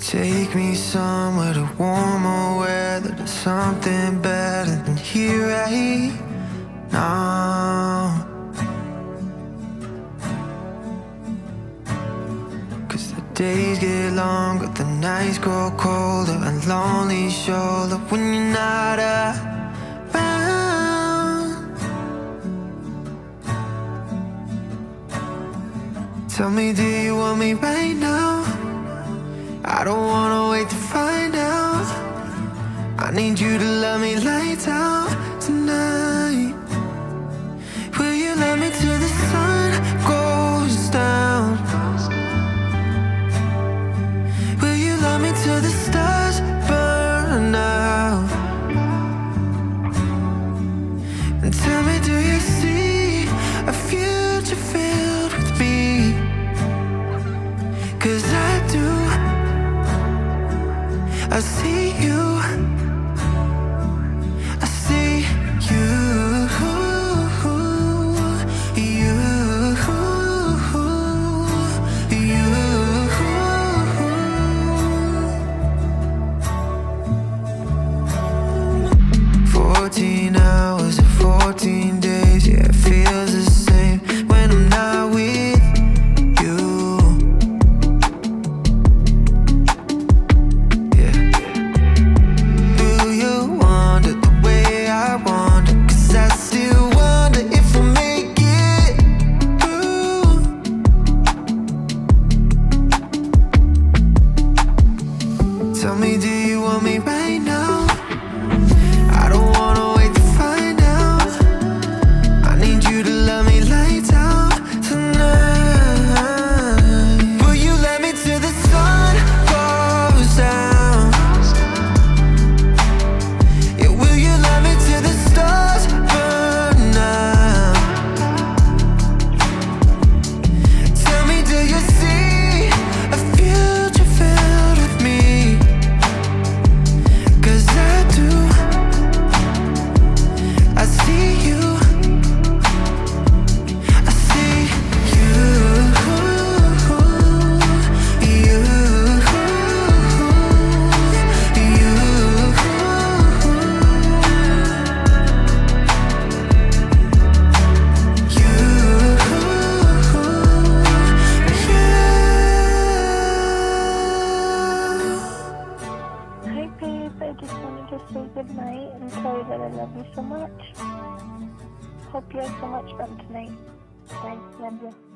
Take me somewhere to warmer weather, to something better than here right now. Cause the days get longer, the nights grow colder, and lonely shoulder when you're not around. Tell me, do you want me right now? I don't wanna wait to find out. I need you to love me lights out tonight. Will you love me till the sun goes down? Will you love me till the stars burn out? And tell me, do you see a future filled with me? Cause I do. I see you, I see you, you, you. 14 hours and 14 days, yeah, it feels the same when I'm not with you. Tell me, do you want me right now? I don't wanna wait to find out. I need you to love me lights out tonight. Will you let me till the sun goes down? Yeah, will you let me till the stars burn out? Tell me, do you see a future filled with me? I just wanted to say good night and tell you that I love you so much. Hope you have so much fun tonight. Thanks, love you.